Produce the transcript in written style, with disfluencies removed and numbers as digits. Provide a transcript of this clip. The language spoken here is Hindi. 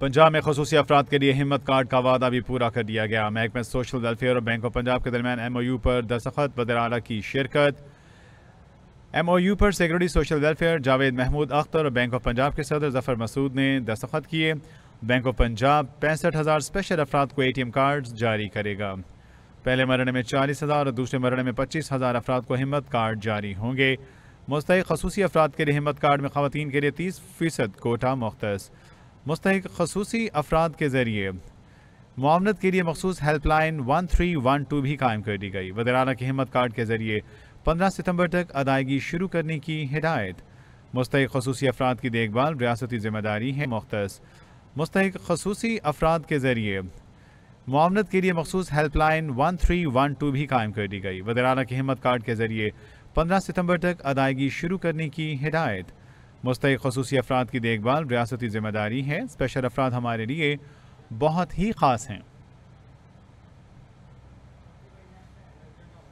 पंजाब में खसूसी अफराद के लिए हिम्मत कार्ड का वादा भी पूरा कर दिया गया। महकमा सोशल वेलफेयर और बैंक ऑफ पंजाब के दरमियान MOU पर दस्तखत, वज़ीर आला की शिरकत। MOU पर secretary social welfare Javed Mahmood Akhtar और बैंक ऑफ पंजाब के सदर जफर मसूद ने दस्तखत किए। बैंक ऑफ पंजाब 65,000 स्पेशल अफराद को ATM कार्ड जारी करेगा। पहले मरने में 40,000 और दूसरे मरने में 25,000 अफराद को हिम्मत कार्ड जारी होंगे। मुस्तहिक खसूसी अफराद के लिए हिम्मत कार्ड में खवातीन के लिए 30% कोटा मुख्तस। मुस्तहिक खसूसी अफराद के ज़रिए मुआवनत के लिए मखसूस हेल्पलाइन 1312 भी कायम कर दी गई। वज़ीर आला के हिम्मत कार्ड के ज़रिए 15 सितंबर तक अदायगी शुरू करने की हिदायत। मुस्तहिक खसूसी अफराद की देखभाल रियासती जिम्मेदारी है मुख्तस। मुस्तहिक खसूसी अफराद के ज़रिए मुआवनत के लिए मखसूस हेल्पलाइन 1312 भी कायम कर दी गई। वज़ीर आला के हिम्मत कार्ड के ज़रिए 15 सितंबर तक अदायगी शुरू करने की हिदायत। मुस्तहिक खसूसी अफराद की देखभाल रियासती जिम्मेदारी है। स्पेशल अफराद हमारे लिए बहुत ही ख़ास हैं।